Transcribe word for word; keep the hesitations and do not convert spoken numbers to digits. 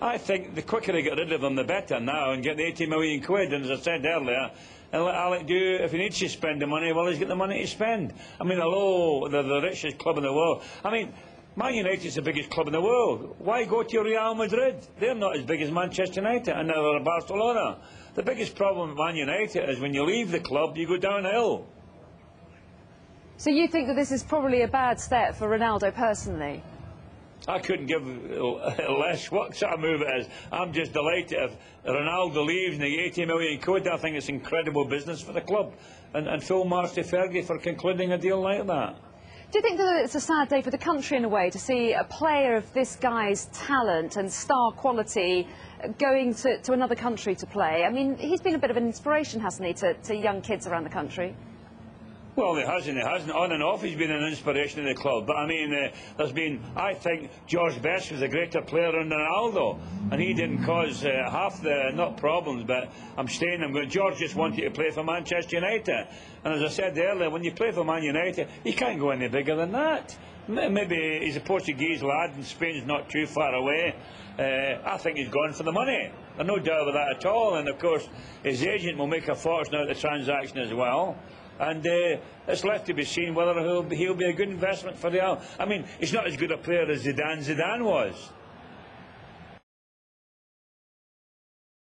I think the quicker they get rid of them, the better now, and get the eighty million quid. And as I said earlier, and let Alec do, if he needs to spend the money, well, he's got the money to spend. I mean, hello, they're the richest club in the world. I mean, Man United's the biggest club in the world. Why go to Real Madrid? They're not as big as Manchester United, and neither are Barcelona. The biggest problem with Man United is when you leave the club, you go downhill. So you think that this is probably a bad step for Ronaldo personally? I couldn't give less what sort of move it is. I'm just delighted if Ronaldo leaves and the eighty million quid. I think it's incredible business for the club. And, and full marks to Fergie for concluding a deal like that. Do you think that it's a sad day for the country in a way to see a player of this guy's talent and star quality going to, to another country to play? I mean, he's been a bit of an inspiration, hasn't he, to, to young kids around the country? Well, he hasn't, he hasn't. On and off, he's been an inspiration to the club. But I mean, uh, there's been, I think, George Best was a greater player than Ronaldo. And he didn't cause uh, half the, not problems, but I'm staying, I'm going, George just wanted to play for Manchester United. And as I said earlier, when you play for Man United, you can't go any bigger than that. Maybe he's a Portuguese lad and Spain's not too far away. Uh, I think he's gone for the money. There's no doubt about that at all. And of course, his agent will make a fortune out of the transaction as well. And uh, it's left to be seen whether he'll be, he'll be a good investment for Real. I mean, he's not as good a player as Zidane Zidane was.